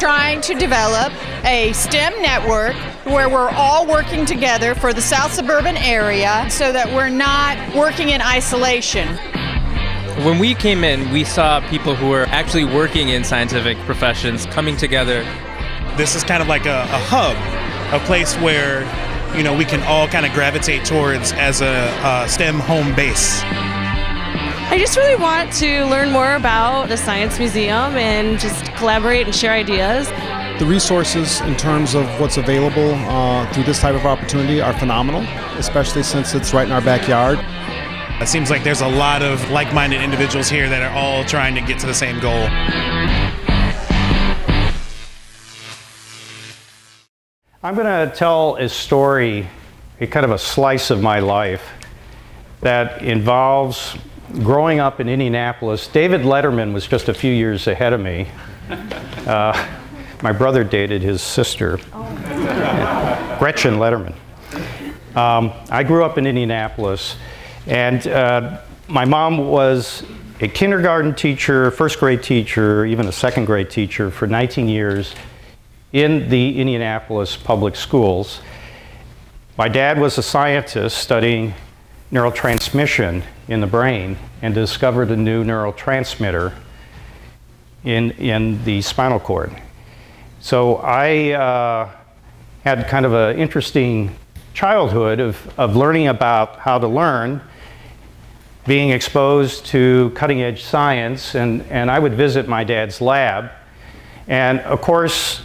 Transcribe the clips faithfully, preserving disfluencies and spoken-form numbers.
trying to develop a STEM network where we're all working together for the South Suburban area so that we're not working in isolation. When we came in, we saw people who were actually working in scientific professions coming together. This is kind of like a, a hub, a place where, you know, we can all kind of gravitate towards as a, a STEM home base. I just really want to learn more about the Science Museum and just collaborate and share ideas. The resources in terms of what's available uh, through this type of opportunity are phenomenal, especially since it's right in our backyard. It seems like there's a lot of like-minded individuals here that are all trying to get to the same goal. I'm going to tell a story, a kind of a slice of my life, that involves growing up in Indianapolis. David Letterman was just a few years ahead of me. Uh, my brother dated his sister, oh. Gretchen Letterman. Um, I grew up in Indianapolis. And uh, my mom was a kindergarten teacher, first grade teacher, even a second grade teacher for nineteen years in the Indianapolis public schools. My dad was a scientist studying neurotransmission in the brain and discovered a new neurotransmitter in, in the spinal cord. So I uh, had kind of an interesting childhood of, of learning about how to learn, being exposed to cutting-edge science, and, and I would visit my dad's lab. And of course,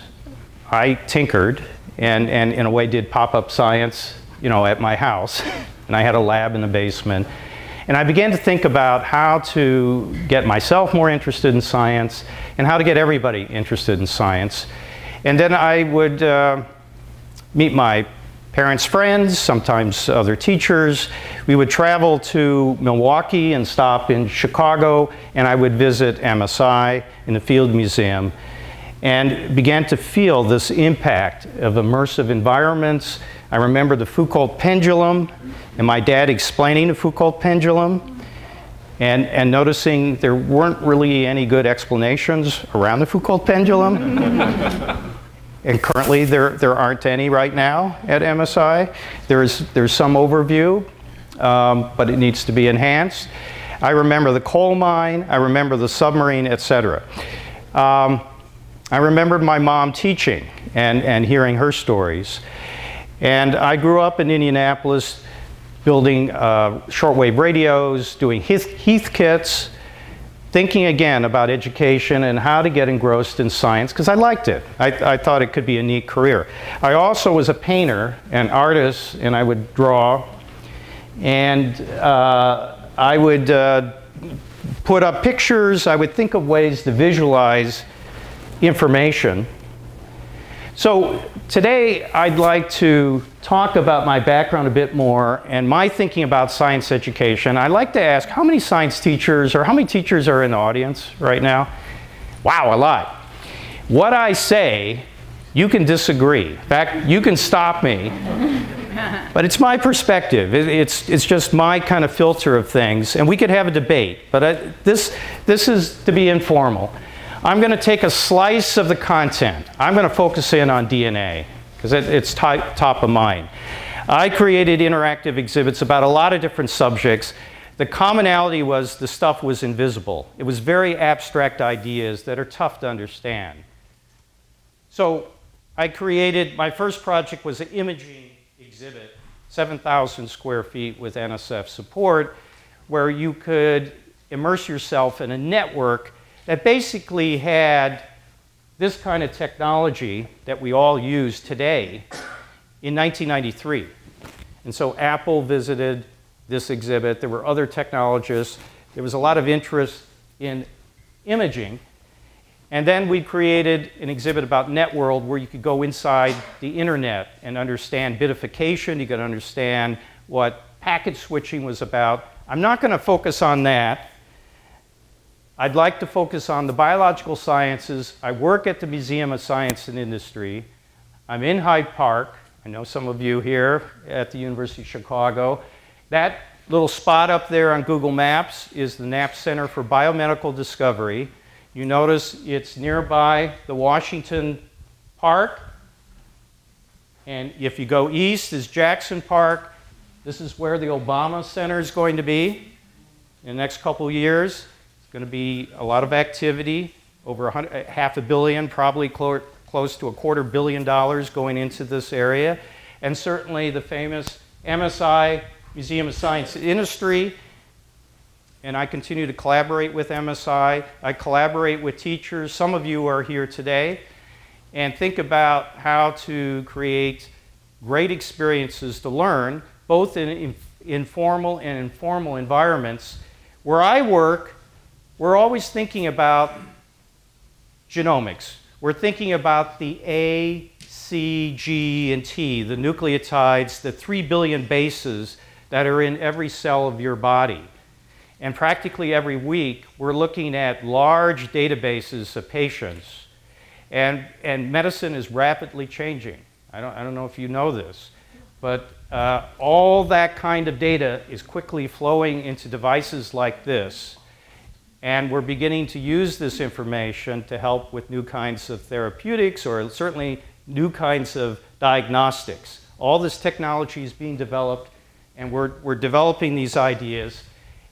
I tinkered and, and in a way did pop-up science, you know, at my house. And I had a lab in the basement. And I began to think about how to get myself more interested in science and how to get everybody interested in science. And then I would uh, meet my parents' friends, sometimes other teachers. We would travel to Milwaukee and stop in Chicago, and I would visit M S I in the Field Museum, and began to feel this impact of immersive environments. I remember the Foucault Pendulum, and my dad explaining the Foucault Pendulum, and, and noticing there weren't really any good explanations around the Foucault Pendulum. And currently, there, there aren't any right now at M S I. There's, there's some overview, um, but it needs to be enhanced. I remember the coal mine. I remember the submarine, et cetera. Um, I remembered my mom teaching and, and hearing her stories. And I grew up in Indianapolis building uh, shortwave radios, doing Heath, Heath kits, thinking again about education and how to get engrossed in science, because I liked it. I, I thought it could be a neat career. I also was a painter, an artist, and I would draw. And uh, I would uh, put up pictures. I would think of ways to visualize information. So today, I'd like to talk about my background a bit more and my thinking about science education. I'd like to ask, how many science teachers or how many teachers are in the audience right now? Wow, a lot. What I say, you can disagree. In fact, you can stop me. But it's my perspective. It, it's, it's just my kind of filter of things. And we could have a debate. But I, this, this is to be informal. I'm going to take a slice of the content. I'm going to focus in on D N A. Because it's top of mind. I created interactive exhibits about a lot of different subjects. The commonality was the stuff was invisible. It was very abstract ideas that are tough to understand. So I created, my first project was an imaging exhibit, seven thousand square feet with N S F support, where you could immerse yourself in a network that basically had this kind of technology that we all use today in nineteen ninety-three. And so Apple visited this exhibit. There were other technologists. There was a lot of interest in imaging. And then we created an exhibit about NetWorld where you could go inside the internet and understand bitification. You could understand what packet switching was about. I'm not going to focus on that. I'd like to focus on the biological sciences. I work at the Museum of Science and Industry. I'm in Hyde Park. I know some of you here at the University of Chicago. That little spot up there on Google Maps is the Knapp Center for Biomedical Discovery. You notice it's nearby the Washington Park. And if you go east is Jackson Park. This is where the Obama Center is going to be in the next couple of years. It's going to be a lot of activity, over a half a billion, probably clo close to a quarter billion dollars going into this area. And certainly the famous M S I, Museum of Science and Industry, and I continue to collaborate with M S I. I collaborate with teachers. Some of you are here today, and think about how to create great experiences to learn, both in inf informal and informal environments. Where I work, we're always thinking about genomics. We're thinking about the A, C, G, and T, the nucleotides, the three billion bases that are in every cell of your body. And practically every week, we're looking at large databases of patients. And, and medicine is rapidly changing. I don't, I don't know if you know this, but uh, all that kind of data is quickly flowing into devices like this. And we're beginning to use this information to help with new kinds of therapeutics, or certainly new kinds of diagnostics. All this technology is being developed, and we're, we're developing these ideas.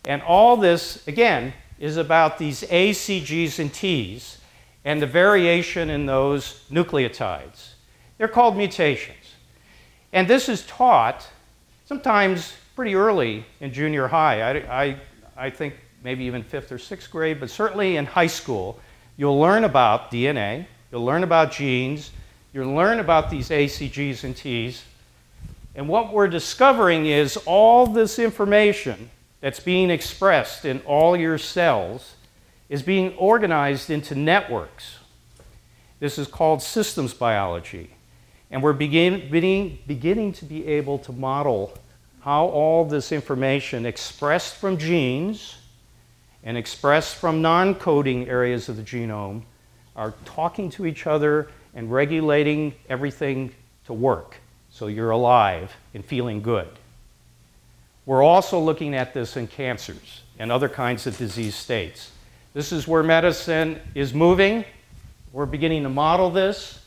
And all this, again, is about these A, C, Gs, and Ts, and the variation in those nucleotides. They're called mutations. And this is taught sometimes pretty early in junior high. I, I, I think maybe even fifth or sixth grade, but certainly in high school, you'll learn about D N A, you'll learn about genes, you'll learn about these A, C, Gs, and Ts. And what we're discovering is all this information that's being expressed in all your cells is being organized into networks. This is called systems biology. And we're begin, begin, beginning to be able to model how all this information expressed from genes and expressed from non-coding areas of the genome are talking to each other and regulating everything to work, so you're alive and feeling good. We're also looking at this in cancers and other kinds of disease states. This is where medicine is moving. We're beginning to model this,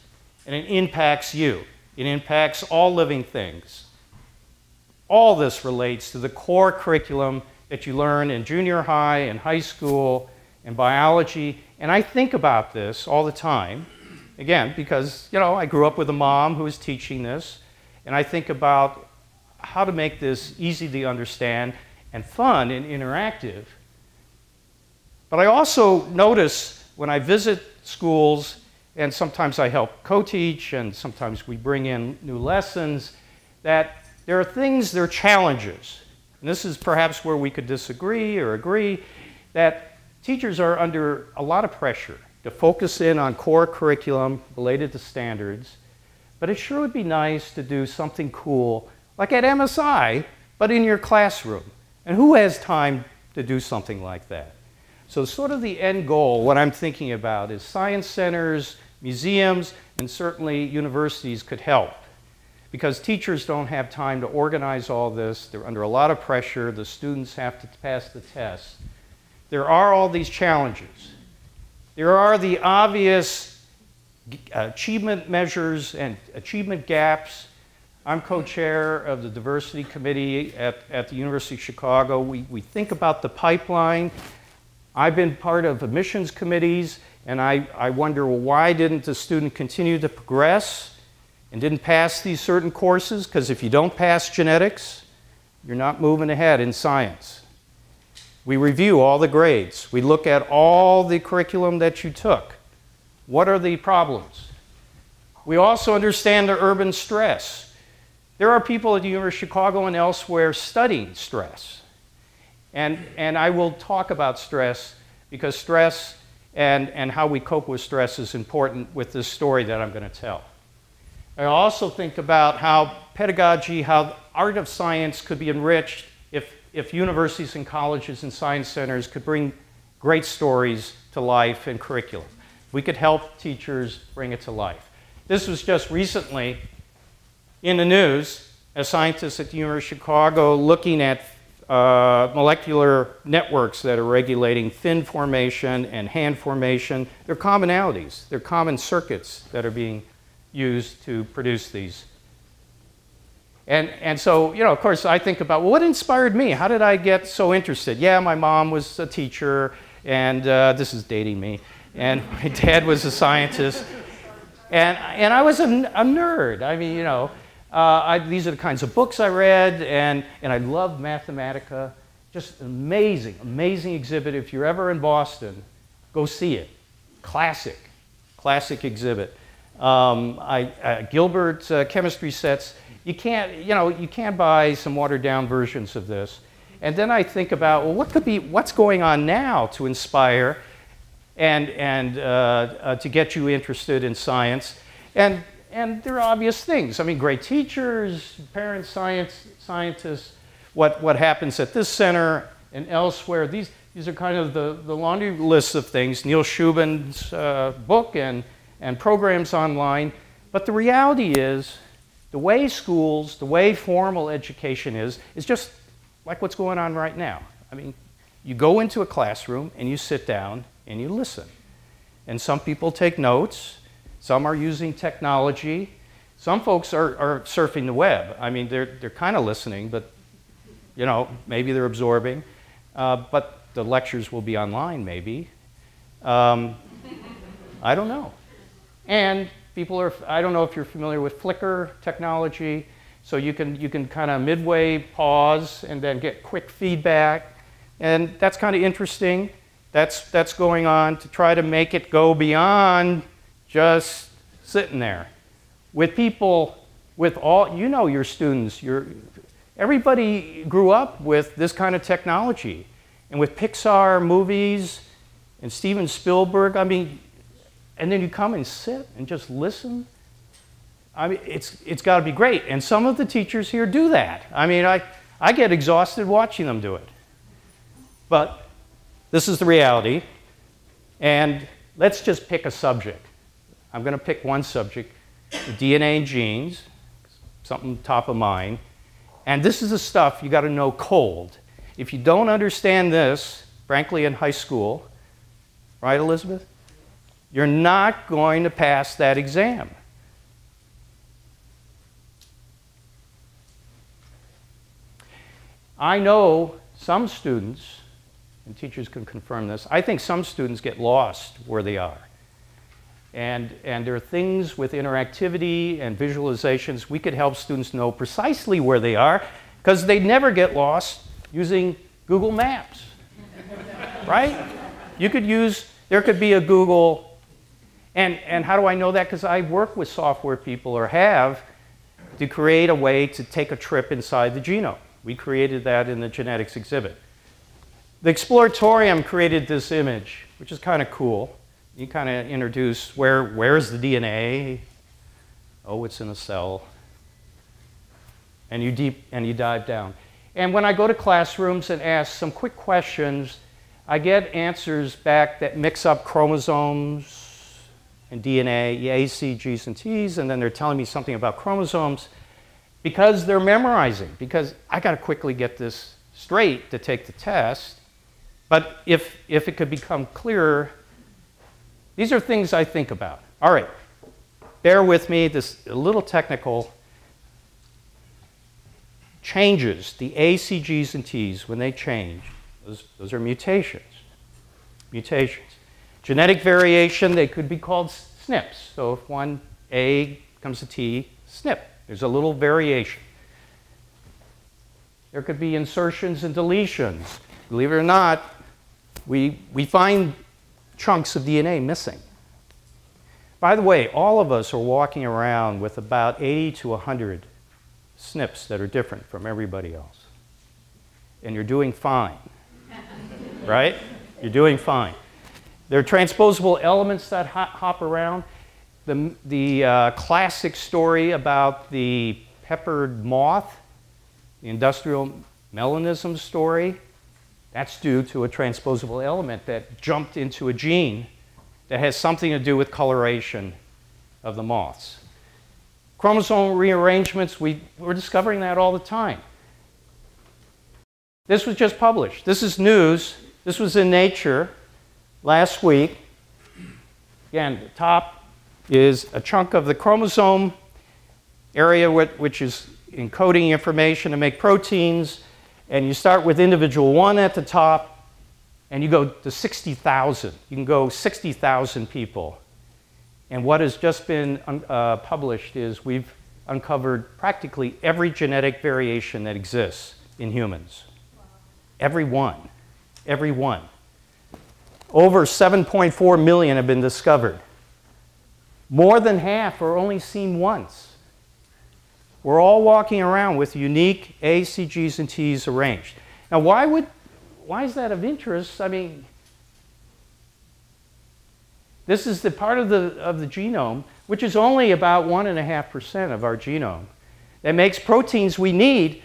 and it impacts you. It impacts all living things. All this relates to the core curriculum that you learn in junior high and high school and biology. And I think about this all the time. Again, because, you know, I grew up with a mom who was teaching this, and I think about how to make this easy to understand and fun and interactive. But I also notice when I visit schools, and sometimes I help co-teach, and sometimes we bring in new lessons, that there are things, there are challenges. And this is perhaps where we could disagree or agree, that teachers are under a lot of pressure to focus in on core curriculum related to standards, but it sure would be nice to do something cool, like at M S I, but in your classroom. And who has time to do something like that? So sort of the end goal, what I'm thinking about, is science centers, museums, and certainly universities could help, because teachers don't have time to organize all this. They're under a lot of pressure. The students have to pass the test. There are all these challenges. There are the obvious achievement measures and achievement gaps. I'm co-chair of the Diversity Committee at, at the University of Chicago. We, we think about the pipeline. I've been part of admissions committees, and I, I wonder, well, why didn't the student continue to progress and didn't pass these certain courses? Because if you don't pass genetics, you're not moving ahead in science. We review all the grades. We look at all the curriculum that you took. What are the problems? We also understand the urban stress. There are people at the University of Chicago and elsewhere studying stress. And, and I will talk about stress, because stress and, and how we cope with stress is important with this story that I'm going to tell. I also think about how pedagogy, how the art of science could be enriched if If universities and colleges and science centers could bring great stories to life and curriculum. We could help teachers bring it to life. This was just recently in the news, a scientist at the University of Chicago looking at uh, molecular networks that are regulating fin formation and hand formation. They're commonalities. They're common circuits that are being used to produce these. And, and so, you know, of course, I think about, well, what inspired me? How did I get so interested? Yeah, my mom was a teacher, and uh, this is dating me, and my dad was a scientist, and, and I was a, a nerd. I mean, you know, uh, I, these are the kinds of books I read, and, and I loved Mathematica. Just amazing, amazing exhibit. If you're ever in Boston, go see it. Classic, classic exhibit. Um, I, uh, Gilbert uh, chemistry sets. You can't, you know, you can buy some watered-down versions of this. And then I think about, well, what could be, what's going on now to inspire and, and uh, uh, to get you interested in science? And, and there are obvious things. I mean, great teachers, parents, science, scientists, what, what happens at this center and elsewhere. These, these are kind of the, the laundry list of things. Neil Shubin's uh, book and, and programs online. But the reality is, the way schools, the way formal education is, is just like what's going on right now. I mean, you go into a classroom and you sit down and you listen. And some people take notes. Some are using technology. Some folks are, are surfing the web. I mean, they're, they're kind of listening, but, you know, maybe they're absorbing. Uh, but the lectures will be online, maybe. Um, I don't know. And people are, I don't know if you're familiar with Flickr technology, so you can, you can kind of midway pause and then get quick feedback. And that's kind of interesting. That's, that's going on to try to make it go beyond just sitting there. With people, with all, you know your students, your, everybody grew up with this kind of technology. And with Pixar movies and Steven Spielberg, I mean, and then you come and sit and just listen. I mean, it's, it's got to be great. And some of the teachers here do that. I mean, I, I get exhausted watching them do it. But this is the reality. And let's just pick a subject. I'm going to pick one subject, D N A and genes, something top of mind. And this is the stuff you got to know cold. If you don't understand this, frankly, in high school, right, Elizabeth? You're not going to pass that exam. I know some students, and teachers can confirm this, I think some students get lost where they are. And, and there are things with interactivity and visualizations we could help students know precisely where they are, because they'd never get lost using Google Maps, right? You could use, there could be a Google. And, and how do I know that? Because I work with software people, or have, to create a way to take a trip inside the genome. We created that in the genetics exhibit. The Exploratorium created this image, which is kind of cool. You kind of introduce where, where's the D N A? Oh, it's in a cell. And you, deep, and you dive down. And when I go to classrooms and ask some quick questions, I get answers back that mix up chromosomes and D N A, A, C, G's, and T's, and then they're telling me something about chromosomes because they're memorizing, because I got to quickly get this straight to take the test. But if, if it could become clearer, these are things I think about. All right, bear with me, this a little technical. Changes, the A, C, G's, and T's, when they change, those, those are mutations, mutations. Genetic variation, they could be called S N Ps. So if one A becomes a T, S N P. There's a little variation. There could be insertions and deletions. Believe it or not, we, we find chunks of D N A missing. By the way, all of us are walking around with about eighty to one hundred S N Ps that are different from everybody else. And you're doing fine, right? You're doing fine. There are transposable elements that hop around. The, the uh, classic story about the peppered moth, the industrial melanism story, that's due to a transposable element that jumped into a gene that has something to do with coloration of the moths. Chromosome rearrangements, we, we're discovering that all the time. This was just published. This is news. This was in Nature last week. Again, the top is a chunk of the chromosome area, which is encoding information to make proteins. And you start with individual one at the top, and you go to sixty thousand. You can go sixty thousand people. And what has just been uh, published is we've uncovered practically every genetic variation that exists in humans. Wow. Every one. Every one. Over seven point four million have been discovered. More than half are only seen once. We're all walking around with unique A's, C, G's, and T's arranged. Now, why would, why is that of interest? I mean, this is the part of the, of the genome, which is only about one point five percent of our genome, that makes proteins we need.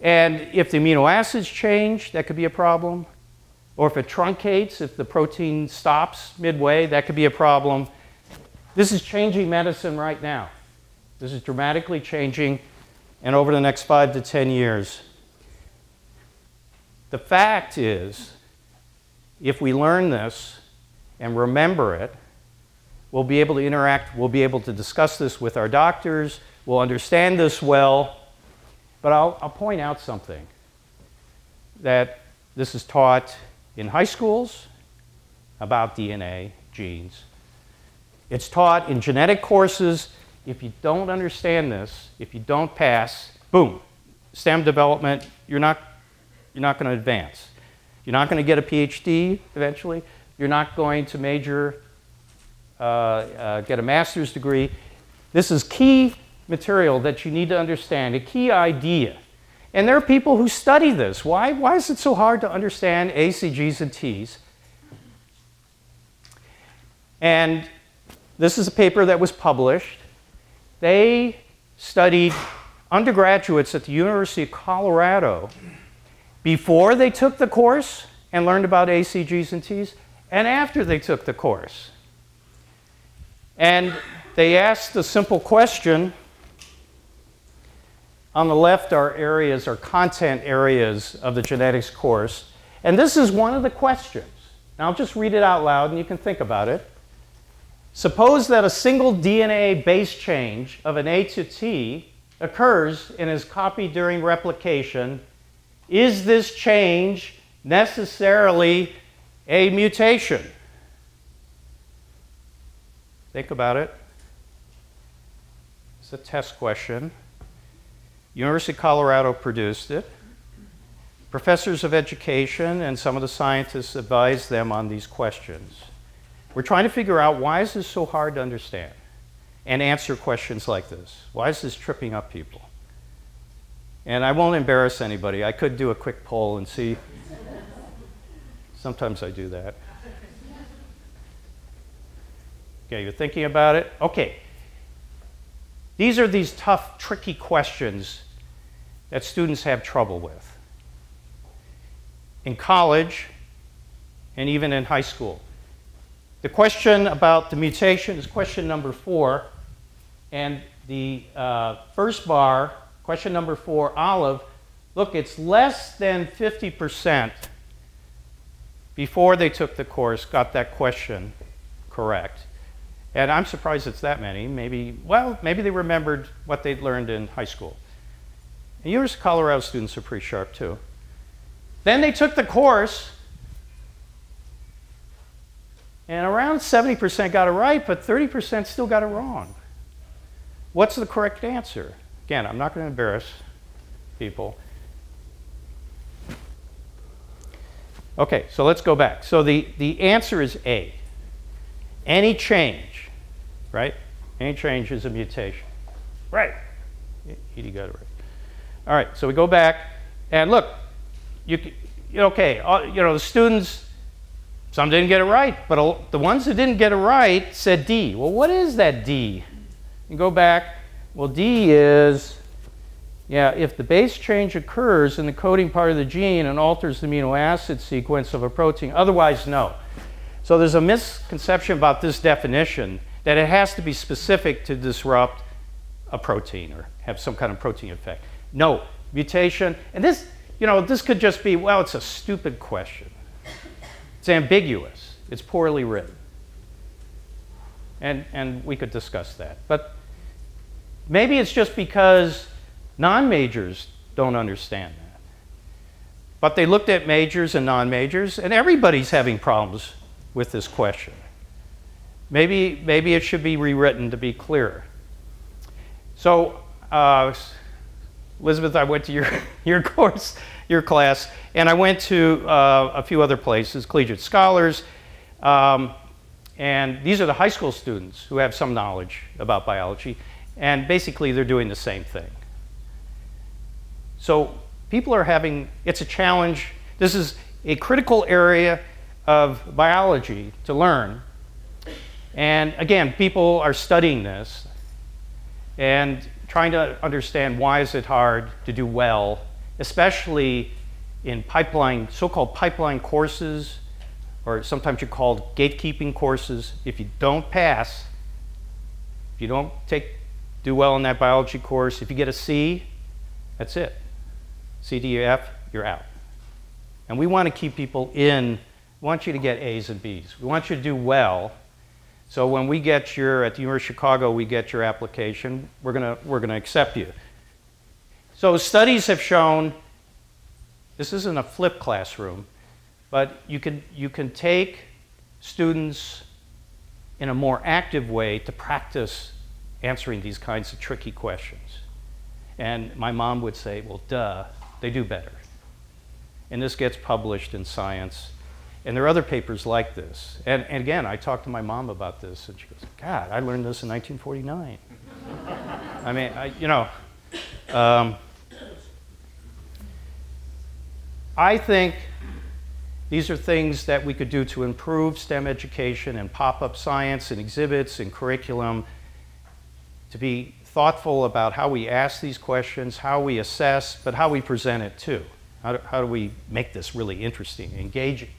And if the amino acids change, that could be a problem. Or if it truncates, if the protein stops midway, that could be a problem. This is changing medicine right now. This is dramatically changing, and over the next five to ten years. The fact is, if we learn this and remember it, we'll be able to interact, we'll be able to discuss this with our doctors, we'll understand this well. But I'll, I'll point out something, that this is taught in high schools about D N A, genes. It's taught in genetic courses. If you don't understand this, if you don't pass, boom, STEM development, you're not, you're not going to advance. You're not going to get a PhD eventually. You're not going to major, uh, uh, get a master's degree. This is key material that you need to understand, a key idea. And there are people who study this. Why, why is it so hard to understand A's, C, G's, and T's? And this is a paper that was published. They studied undergraduates at the University of Colorado before they took the course and learned about A's, C, G's, and T's, and after they took the course. And they asked the simple question. On the left are areas, or content areas, of the genetics course. And this is one of the questions. Now I'll just read it out loud, and you can think about it. Suppose that a single D N A base change of an A to T occurs and is copied during replication. Is this change necessarily a mutation? Think about it. It's a test question. University of Colorado produced it. Professors of education and some of the scientists advised them on these questions. We're trying to figure out, why is this so hard to understand and answer questions like this? Why is this tripping up people? And I won't embarrass anybody. I could do a quick poll and see. Sometimes I do that. Okay, you're thinking about it? Okay. These are these tough, tricky questions that students have trouble with in college and even in high school. The question about the mutation is question number four. And the uh, first bar, question number four, olive, look, it's less than fifty percent before they took the course got that question correct. And I'm surprised it's that many. Maybe, well, maybe they remembered what they'd learned in high school. And University of Colorado students are pretty sharp, too. Then they took the course. And around seventy percent got it right, but thirty percent still got it wrong. What's the correct answer? Again, I'm not going to embarrass people. Okay, so let's go back. So the, the answer is A. Any change, right? Any change is a mutation. Right. Edie got it right. All right, so we go back. And look, you, okay, you know, the students, some didn't get it right, but the ones who didn't get it right said D. Well, what is that D? And go back. Well, D is, yeah, if the base change occurs in the coding part of the gene and alters the amino acid sequence of a protein, otherwise no. So there's a misconception about this definition that it has to be specific to disrupt a protein or have some kind of protein effect. No, mutation, and this, you know, this could just be, well, it's a stupid question. It's ambiguous. It's poorly written. And, and we could discuss that. But maybe it's just because non-majors don't understand that. But they looked at majors and non-majors, and everybody's having problems with this question. Maybe, maybe it should be rewritten to be clearer. So, uh, Elizabeth, I went to your, your course, your class, and I went to uh, a few other places, collegiate scholars, um, and these are the high school students who have some knowledge about biology, and basically they're doing the same thing. So people are having, it's a challenge. This is a critical area of biology to learn. And again, people are studying this and trying to understand why is it hard to do well, especially in pipeline, so-called pipeline courses, or sometimes you're called gatekeeping courses. If you don't pass, if you don't take, do well in that biology course, if you get a C, that's it. C, D, F, you're out. And we want to keep people in. We want you to get A's and B's. We want you to do well. So when we get your, at the University of Chicago, we get your application, we're gonna, we're gonna accept you. So studies have shown, this isn't a flipped classroom, but you can, you can take students in a more active way to practice answering these kinds of tricky questions. And my mom would say, well, duh, they do better. And this gets published in Science. And there are other papers like this. And, and again, I talked to my mom about this, and she goes, God, I learned this in nineteen forty-nine. I mean, I, you know. Um, I think these are things that we could do to improve STEM education and pop-up science and exhibits and curriculum, to be thoughtful about how we ask these questions, how we assess, but how we present it too. How do, how do we make this really interesting, engaging?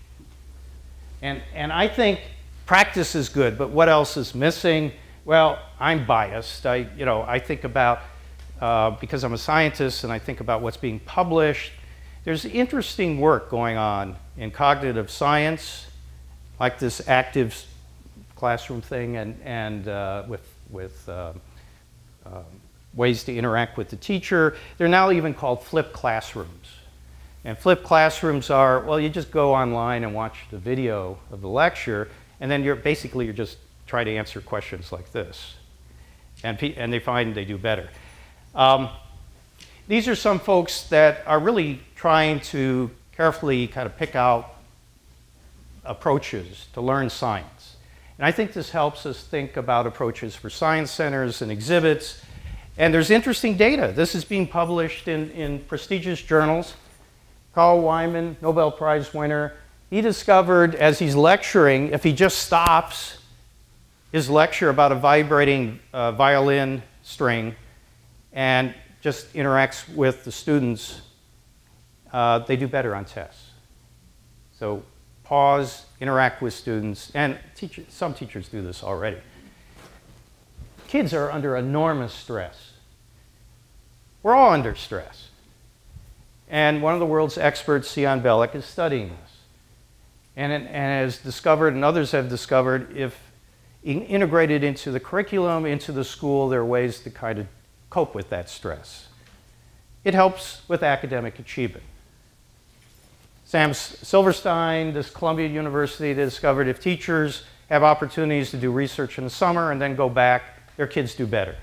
And, and I think practice is good, but what else is missing? Well, I'm biased. I, you know, I think about, uh, because I'm a scientist and I think about what's being published, there's interesting work going on in cognitive science, like this active classroom thing, and, and uh, with, with uh, uh, ways to interact with the teacher. They're now even called flipped classrooms. And flipped classrooms are, well, you just go online and watch the video of the lecture, and then you're basically you're just trying to answer questions like this. And, and they find they do better. Um, these are some folks that are really trying to carefully kind of pick out approaches to learn science. And I think this helps us think about approaches for science centers and exhibits. And there's interesting data. This is being published in, in prestigious journals. Carl Wieman, Nobel Prize winner, he discovered as he's lecturing, if he just stops his lecture about a vibrating uh, violin string and just interacts with the students, uh, they do better on tests. So pause, interact with students, and teacher, some teachers do this already. Kids are under enormous stress. We're all under stress. And one of the world's experts, Sion Belek, is studying this. And, and has discovered, and others have discovered, if in, integrated into the curriculum, into the school, there are ways to kind of cope with that stress. It helps with academic achievement. Sam Silverstein, this Columbia University, they discovered if teachers have opportunities to do research in the summer and then go back, their kids do better.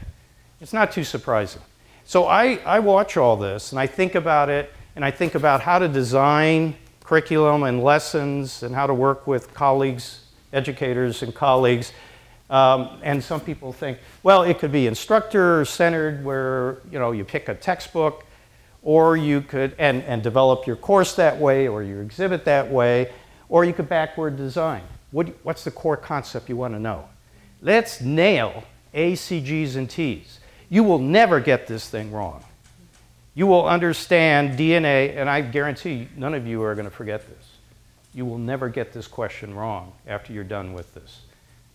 It's not too surprising. So I, I watch all this, and I think about it, and I think about how to design curriculum and lessons and how to work with colleagues, educators and colleagues. Um, and some people think, well, it could be instructor-centered where, you know, you pick a textbook, or you could, and, and develop your course that way, or your exhibit that way, or you could backward design. What, what's the core concept you want to know? Let's nail A's, C, G's, and T's. You will never get this thing wrong. You will understand D N A, and I guarantee none of you are going to forget this. You will never get this question wrong after you're done with this.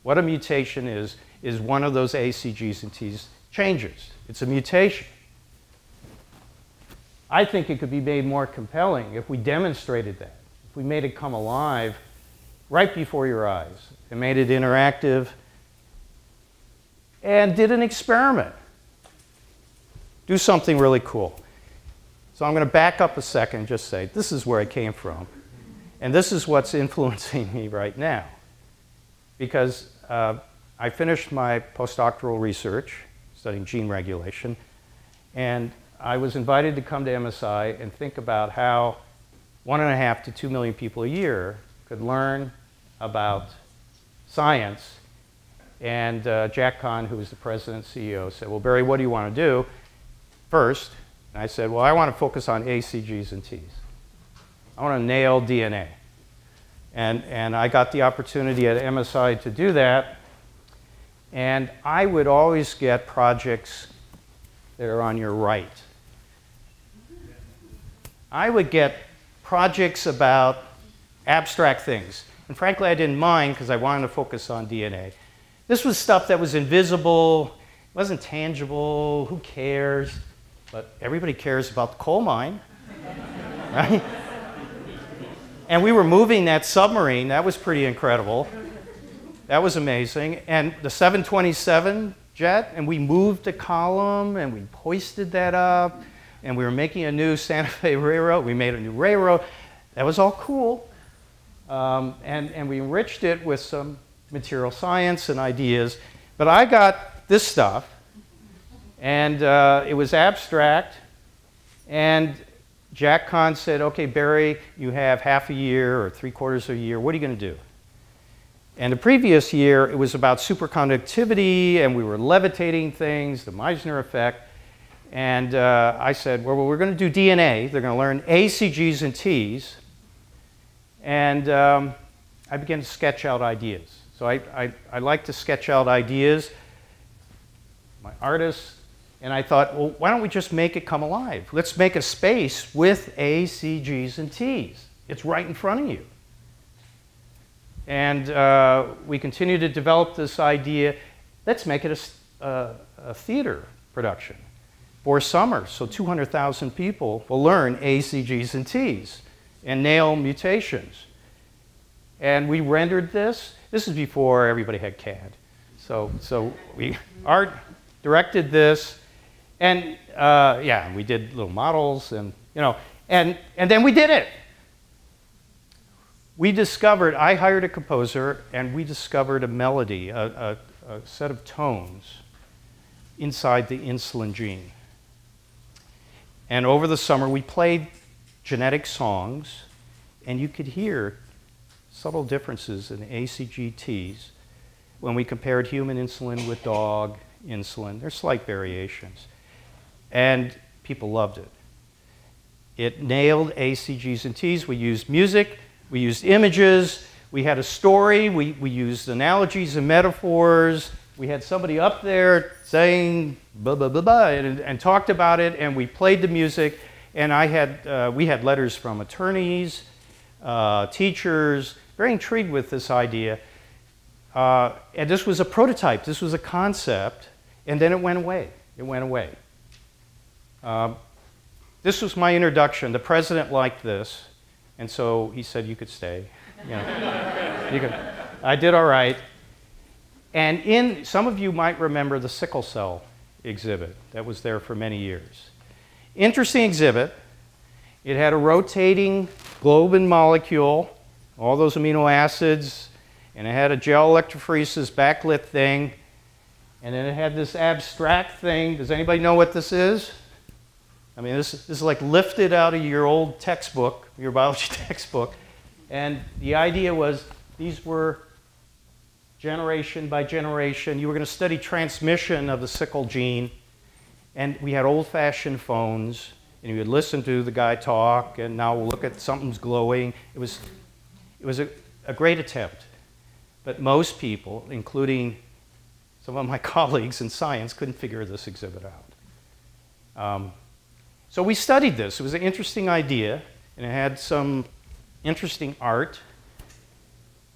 What a mutation is, is one of those A, C, G's, and T's changes. It's a mutation. I think it could be made more compelling if we demonstrated that, if we made it come alive right before your eyes and made it interactive and did an experiment. Do something really cool. So I'm going to back up a second and just say, this is where I came from. And this is what's influencing me right now. Because uh, I finished my postdoctoral research studying gene regulation, and I was invited to come to M S I and think about how one and a half to two million people a year could learn about science. And uh, Jack Kahn, who was the president and C E O, said, well, Barry, what do you want to do first? And I said, well, I want to focus on A's, C, G's, and T's. I want to nail D N A. And, and I got the opportunity at M S I to do that. And I would always get projects that are on your right. I would get projects about abstract things. And frankly, I didn't mind because I wanted to focus on D N A. This was stuff that was invisible, wasn't tangible, who cares? But everybody cares about the coal mine, right? And we were moving that submarine. That was pretty incredible. That was amazing. And the seven twenty-seven jet, and we moved the column, and we hoisted that up, and we were making a new Santa Fe Railroad. We made a new railroad. That was all cool. Um, and, and we enriched it with some material science and ideas. But I got this stuff, and uh, it was abstract. And Jack Kahn said, okay, Barry, you have half a year or three quarters of a year. What are you going to do? And the previous year, it was about superconductivity, and we were levitating things, the Meissner effect. And uh, I said, well, well we're going to do D N A. They're going to learn A, C, G's, and T's. And um, I began to sketch out ideas. So I, I, I like to sketch out ideas, my artists. And I thought, well, why don't we just make it come alive? Let's make a space with A, C, G's, and T's. It's right in front of you. And uh, we continue to develop this idea. Let's make it a, a, a theater production for summer. So two hundred thousand people will learn A, C, G's, and T's and nail mutations. And we rendered this. This is before everybody had C A D. So, so we art directed this. And uh, yeah, we did little models, and you know, and and then we did it. We discovered. I hired a composer, and we discovered a melody, a, a, a set of tones, inside the insulin gene. And over the summer, we played genetic songs, and you could hear subtle differences in A C G Ts when we compared human insulin with dog insulin. There's slight variations. And people loved it. It nailed A, C, G's, and T's. We used music. We used images. We had a story. We, we used analogies and metaphors. We had somebody up there saying, blah, blah, blah, blah, and, and talked about it. And we played the music. And I had, uh, we had letters from attorneys, uh, teachers, very intrigued with this idea. Uh, and this was a prototype. This was a concept. And then it went away. It went away. Uh, this was my introduction. The president liked this, and so he said, you could stay. You know, you could. I did all right. And in, some of you might remember the sickle cell exhibit that was there for many years. Interesting exhibit. It had a rotating globin molecule, all those amino acids, and it had a gel electrophoresis backlit thing. And then it had this abstract thing. Does anybody know what this is? I mean, this, this is like lifted out of your old textbook, your biology textbook. And the idea was these were generation by generation. You were going to study transmission of the sickle gene. And we had old-fashioned phones. And you would listen to the guy talk. And now we'll look at something's glowing. It was, it was a, a great attempt. But most people, including some of my colleagues in science, couldn't figure this exhibit out. Um, So we studied this. It was an interesting idea, and it had some interesting art.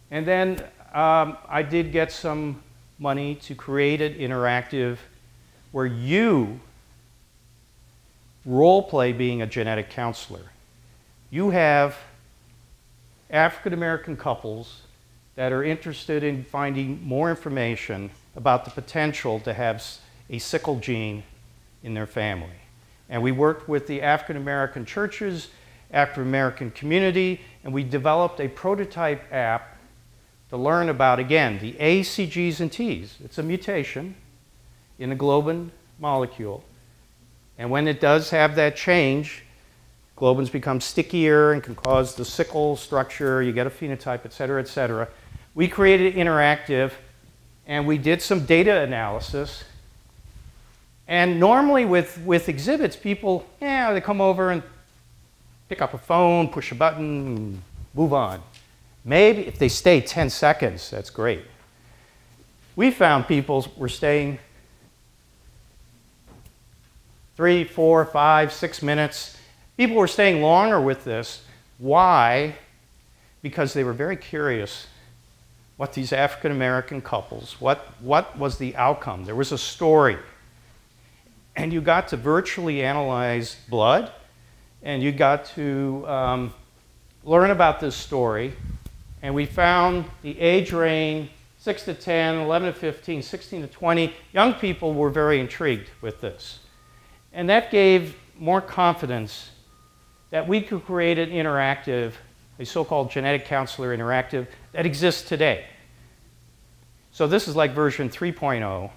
And then um, I did get some money to create an interactive where you role play being a genetic counselor. You have African-American couples that are interested in finding more information about the potential to have a sickle gene in their family. And we worked with the African-American churches, African-American community, and we developed a prototype app to learn about, again, the A's, G's, and T's. It's a mutation in a globin molecule. And when it does have that change, globins become stickier and can cause the sickle structure, you get a phenotype, et cetera, et cetera. We created interactive, and we did some data analysis. And normally with, with exhibits, people, yeah, they come over and pick up a phone, push a button, move on. Maybe if they stay ten seconds, that's great. We found people were staying three, four, five, six minutes. People were staying longer with this. Why? Because they were very curious what these African-American couples, what, what was the outcome? There was a story. And you got to virtually analyze blood, and you got to um, learn about this story. And we found the age range, six to ten, eleven to fifteen, sixteen to twenty. Young people were very intrigued with this. And that gave more confidence that we could create an interactive, a so-called genetic counselor interactive that exists today. So this is like version three point oh.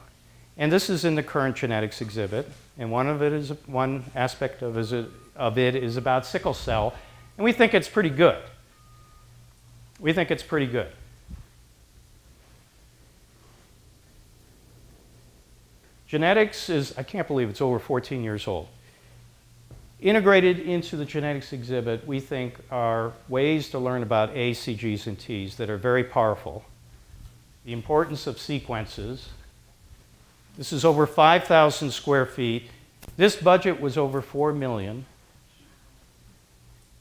And this is in the current genetics exhibit, and one of it is one aspect of, is it, of it is about sickle cell, and we think it's pretty good. We think it's pretty good. Genetics is, I can't believe it's over fourteen years old. Integrated into the genetics exhibit, we think, are ways to learn about A's, G's, and T's that are very powerful. The importance of sequences. This is over five thousand square feet. This budget was over four million dollars.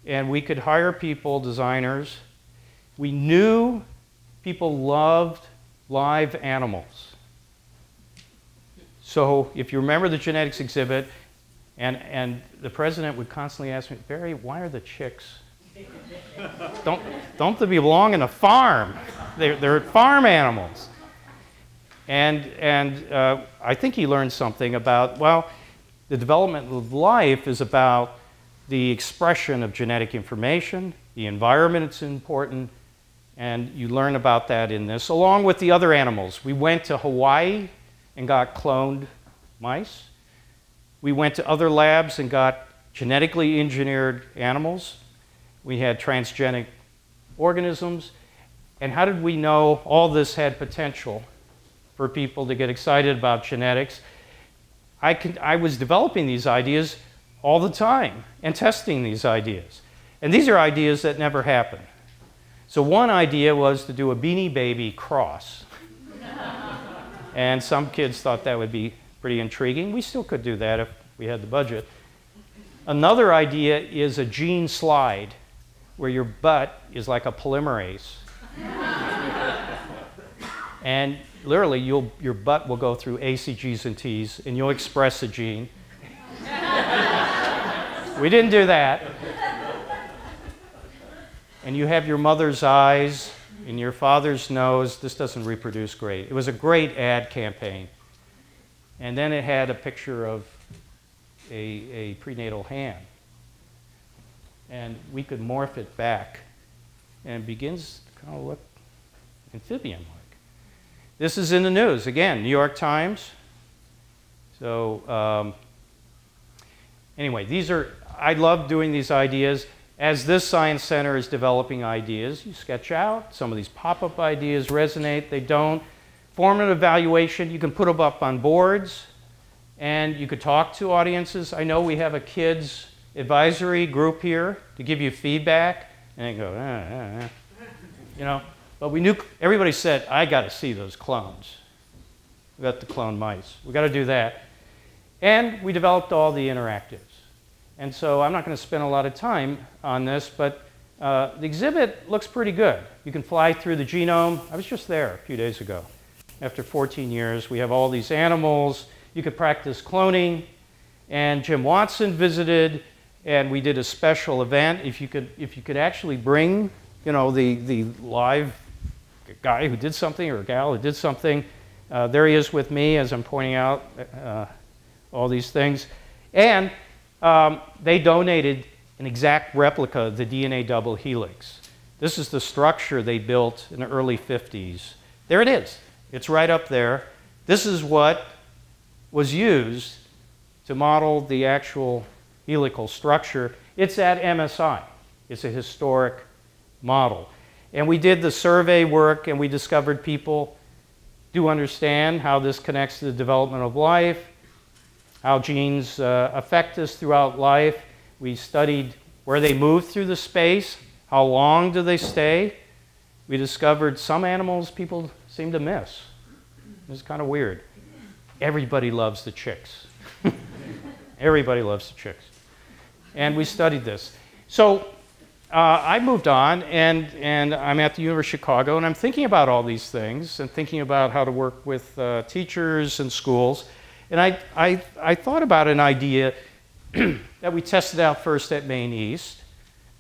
And we could hire people, designers. We knew people loved live animals. So if you remember the genetics exhibit, and, and the president would constantly ask me, Barry, why are the chicks? don't, don't they belong in a farm? They're, they're farm animals. And, and uh, I think he learned something about, well, the development of life is about the expression of genetic information, the environment it's important, and you learn about that in this, along with the other animals. We went to Hawaii and got cloned mice. We went to other labs and got genetically engineered animals. We had transgenic organisms. And how did we know all this had potential for people to get excited about genetics? I, can, I was developing these ideas all the time and testing these ideas. And these are ideas that never happen. So one idea was to do a Beanie Baby cross. And some kids thought that would be pretty intriguing. We still could do that if we had the budget. Another idea is a gene slide, where your butt is like a polymerase. And literally, you'll, your butt will go through A's, G's, and T's, and you'll express a gene. We didn't do that. And you have your mother's eyes and your father's nose. This doesn't reproduce great. It was a great ad campaign. And then it had a picture of a, a prenatal hand. And we could morph it back. And it begins to kind of look amphibian-like. This is in the news, again, New York Times. So um, anyway, these are, I love doing these ideas. As this science center is developing ideas, you sketch out, some of these pop-up ideas resonate, they don't. Form an evaluation, you can put them up on boards, and you could talk to audiences. I know we have a kids advisory group here to give you feedback, and they go, ah, ah, ah. You know. But we knew, everybody said, I got to see those clones. We got the clone mice. We got to do that. And we developed all the interactives. And so I'm not going to spend a lot of time on this, but uh, the exhibit looks pretty good. You can fly through the genome. I was just there a few days ago. After fourteen years, we have all these animals. You could practice cloning. and Jim Watson visited, and we did a special event. If you could, if you could actually bring, you know, the, the live guy who did something or a gal who did something, uh, there he is with me as I'm pointing out uh, all these things. And um, they donated an exact replica of the D N A double helix. This is the structure they built in the early fifties. There it is. It's right up there. This is what was used to model the actual helical structure. It's at M S I. It's a historic model. And we did the survey work, and we discovered people do understand how this connects to the development of life, how genes uh, affect us throughout life. We studied where they move through the space, how long do they stay. We discovered some animals people seem to miss. It's kind of weird. Everybody loves the chicks. Everybody loves the chicks. And we studied this. So uh, I moved on, and, and I'm at the University of Chicago, and I'm thinking about all these things and thinking about how to work with uh, teachers and schools. And I, I, I thought about an idea that we tested out first at Maine East,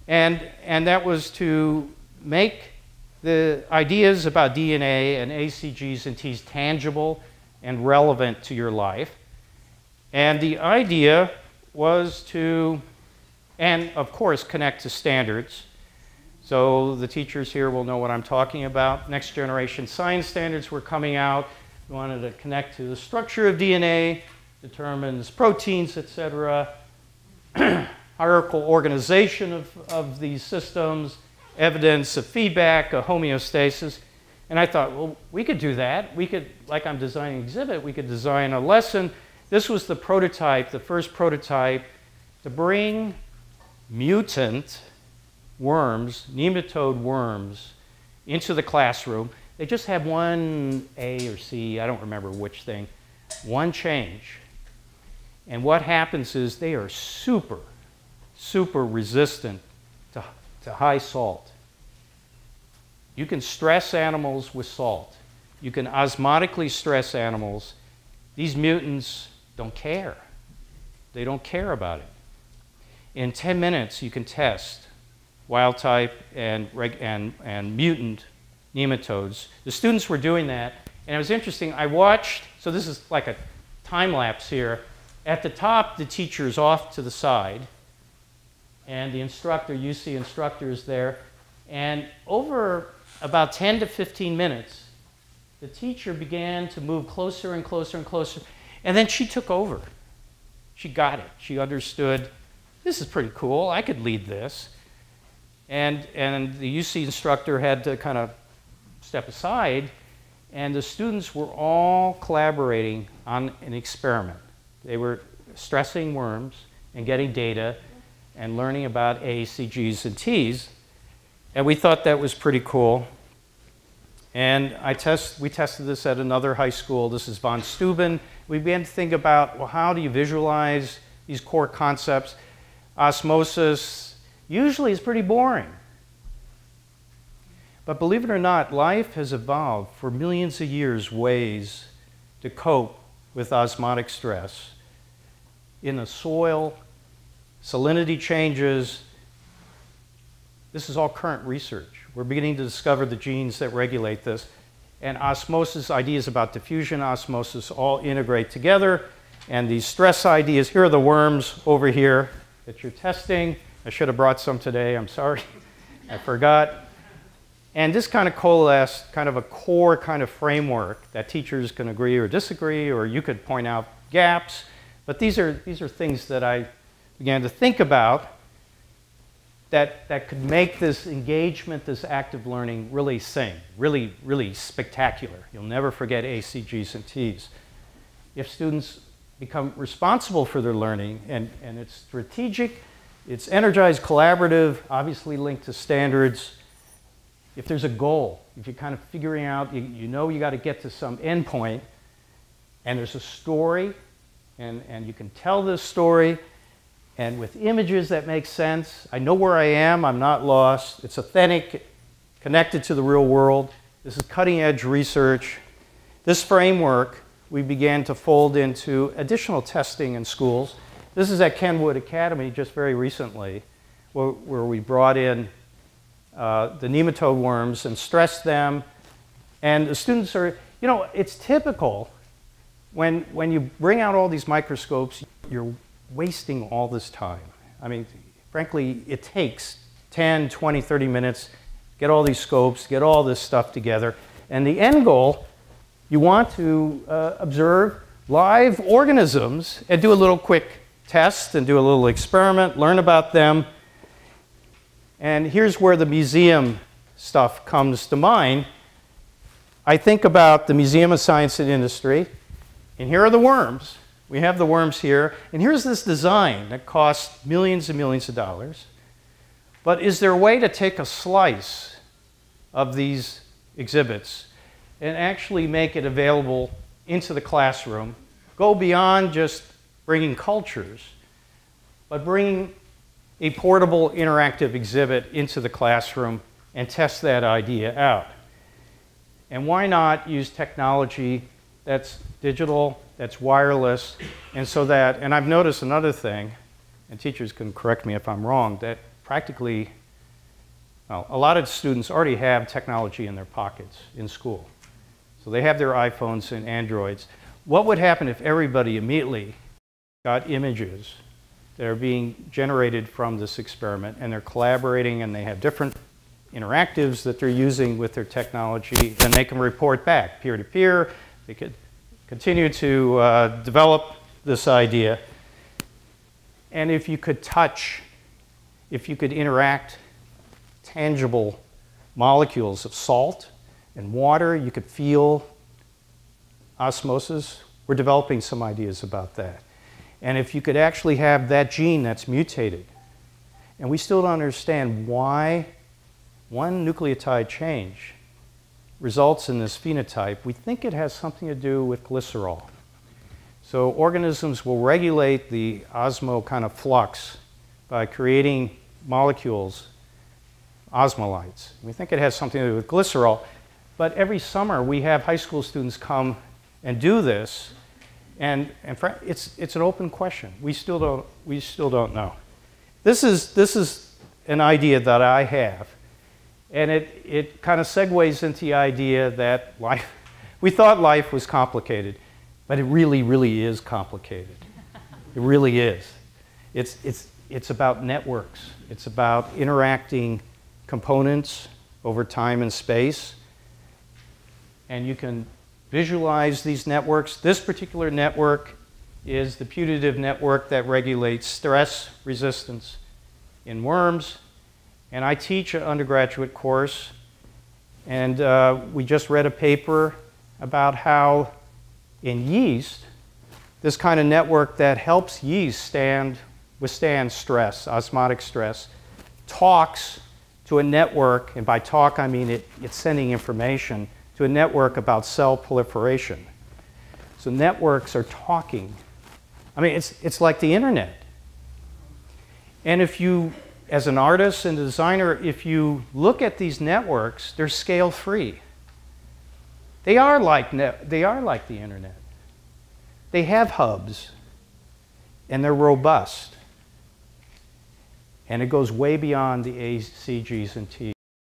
and, and that was to make the ideas about D N A and A C Gs and Ts tangible and relevant to your life. And the idea was to, and of course, connect to standards. So the teachers here will know what I'm talking about. Next generation science standards were coming out. We wanted to connect to the structure of D N A, determines proteins, et cetera, hierarchical organization of, of these systems, evidence of feedback, a homeostasis. And I thought, well, we could do that. We could, like I'm designing an exhibit, we could design a lesson. This was the prototype, the first prototype, to bring mutant worms, nematode worms, into the classroom. They just have one A or C, I don't remember which thing, one change. And what happens is they are super, super resistant to, to high salt. You can stress animals with salt. You can osmotically stress animals. These mutants don't care. They don't care about it. In ten minutes, you can test wild type and, and, and mutant nematodes. The students were doing that, and it was interesting. I watched, so this is like a time lapse here. At the top, the teacher's off to the side, and the instructor, U C instructor, is there. And over about ten to fifteen minutes, the teacher began to move closer and closer and closer. And then she took over. She got it. She understood, this is pretty cool. I could lead this. And, and the U C instructor had to kind of step aside, and the students were all collaborating on an experiment. They were stressing worms and getting data and learning about A C Gs and Ts, and we thought that was pretty cool. And I test, we tested this at another high school. This is von Steuben. We began to think about, well, how do you visualize these core concepts? Osmosis usually is pretty boring. But believe it or not, life has evolved for millions of years ways to cope with osmotic stress. In the soil, salinity changes. This is all current research. We're beginning to discover the genes that regulate this. And osmosis, ideas about diffusion, osmosis, all integrate together. And these stress ideas, here are the worms over here that you're testing. I should have brought some today, I'm sorry, I forgot. And this kind of coalesced kind of a core kind of framework that teachers can agree or disagree, or you could point out gaps. But these are, these are things that I began to think about that, that could make this engagement, this active learning really sing, really, really spectacular. You'll never forget A C Gs and Ts. If students become responsible for their learning, and, and it's strategic, it's energized, collaborative, obviously linked to standards. If there's a goal, if you're kind of figuring out, you, you know you got to get to some endpoint, and there's a story, and, and you can tell this story, and with images that make sense. I know where I am, I'm not lost. It's authentic, connected to the real world. This is cutting edge research. This framework we began to fold into additional testing in schools, This is at Kenwood Academy just very recently, where, where we brought in uh, the nematode worms and stressed them. And the students are, you know, it's typical when, when you bring out all these microscopes, you're wasting all this time. I mean, frankly, it takes ten, twenty, thirty minutes, get all these scopes, get all this stuff together. And the end goal, you want to uh, observe live organisms and do a little quick test and do a little experiment, learn about them. And here's where the museum stuff comes to mind. I think about the Museum of Science and Industry, and here are the worms. We have the worms here, and here's this design that costs millions and millions of dollars. But is there a way to take a slice of these exhibits and actually make it available into the classroom, go beyond just bringing cultures, but bringing a portable interactive exhibit into the classroom and test that idea out? And why not use technology that's digital, that's wireless, and so that, and I've noticed another thing, and teachers can correct me if I'm wrong, that practically, well, a lot of students already have technology in their pockets in school. So they have their iPhones and Androids. What would happen if everybody immediately got images that are being generated from this experiment, and they're collaborating, and they have different interactives that they're using with their technology, and they can report back peer-to-peer. They could continue to uh, develop this idea. And if you could touch, if you could interact tangible molecules of salt and water, you could feel osmosis. We're developing some ideas about that. And if you could actually have that gene that's mutated, and we still don't understand why one nucleotide change results in this phenotype, we think it has something to do with glycerol. So organisms will regulate the osmo kind of flux by creating molecules, osmolites. We think it has something to do with glycerol. But every summer, we have high school students come and do this. And, and it's, it's an open question. We still, don't, we still don't know. This is, this is an idea that I have. And it, it kind of segues into the idea that life, we thought life was complicated, but it really, really is complicated. It really is. It's, it's, it's about networks. It's about interacting components over time and space. And you can visualize these networks. This particular network is the putative network that regulates stress resistance in worms. And I teach an undergraduate course, and uh, we just read a paper about how in yeast, this kind of network that helps yeast stand, withstand stress, osmotic stress, talks to a network, and by talk I mean it, it's sending information to a network about cell proliferation. So networks are talking. I mean, it's, it's like the internet. And if you, as an artist and designer, if you look at these networks, they're scale-free. They are like net, they are like the internet. They have hubs, and they're robust. And it goes way beyond the A C Gs and Ts.